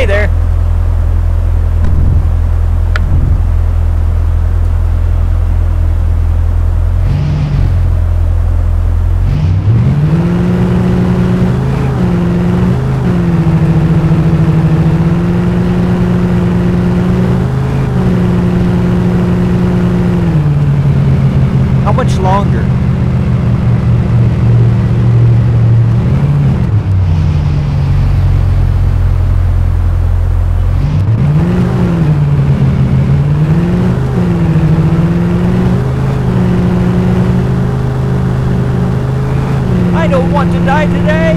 Hey there. How much longer? Want to die today?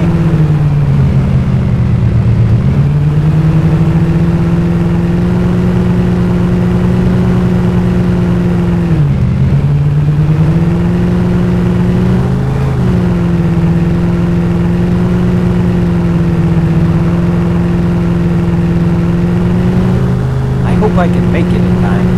I hope I can make it in time.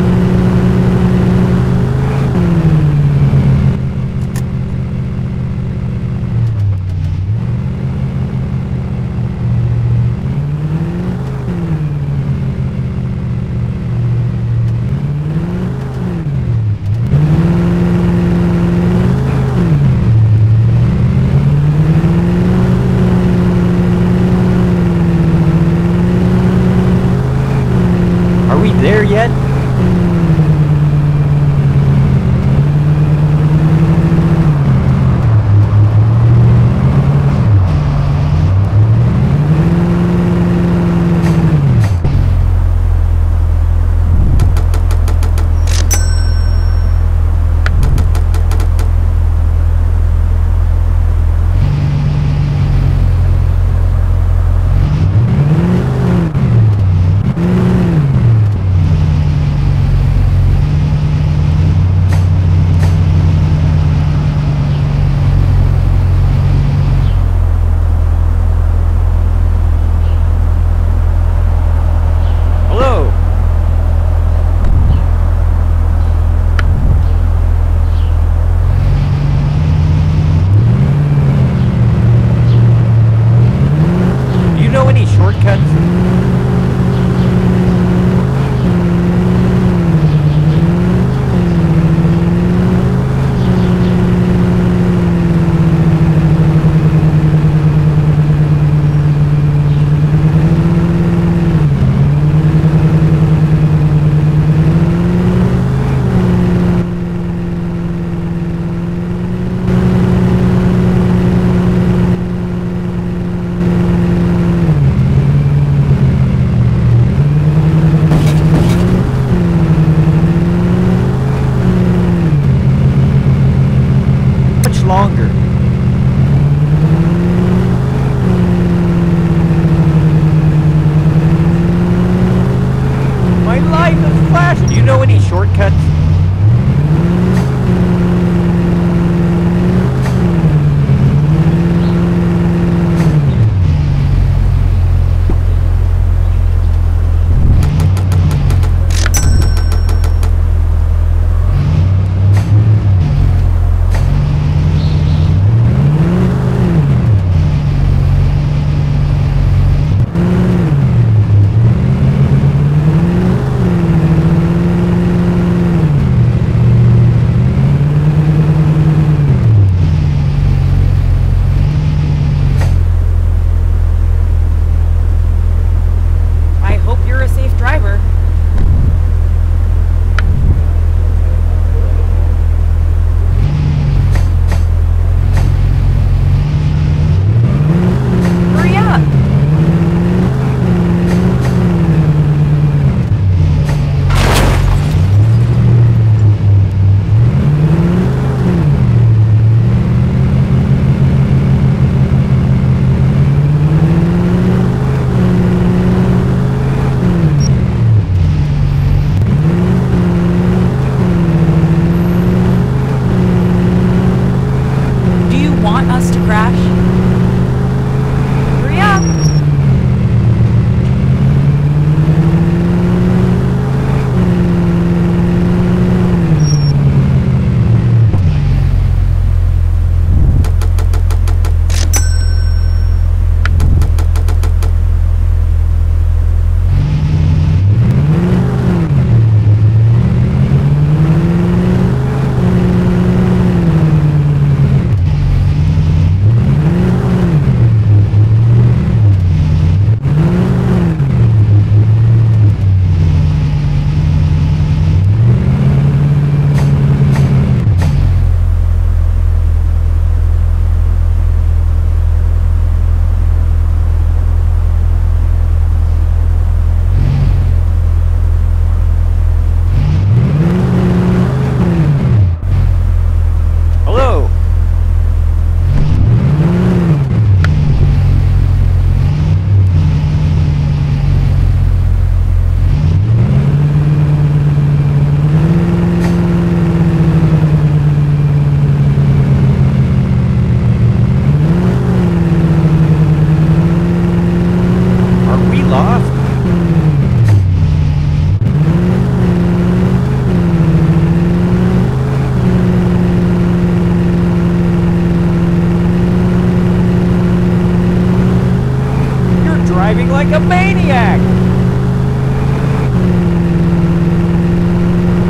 like a maniac!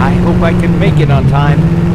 I hope I can make it on time.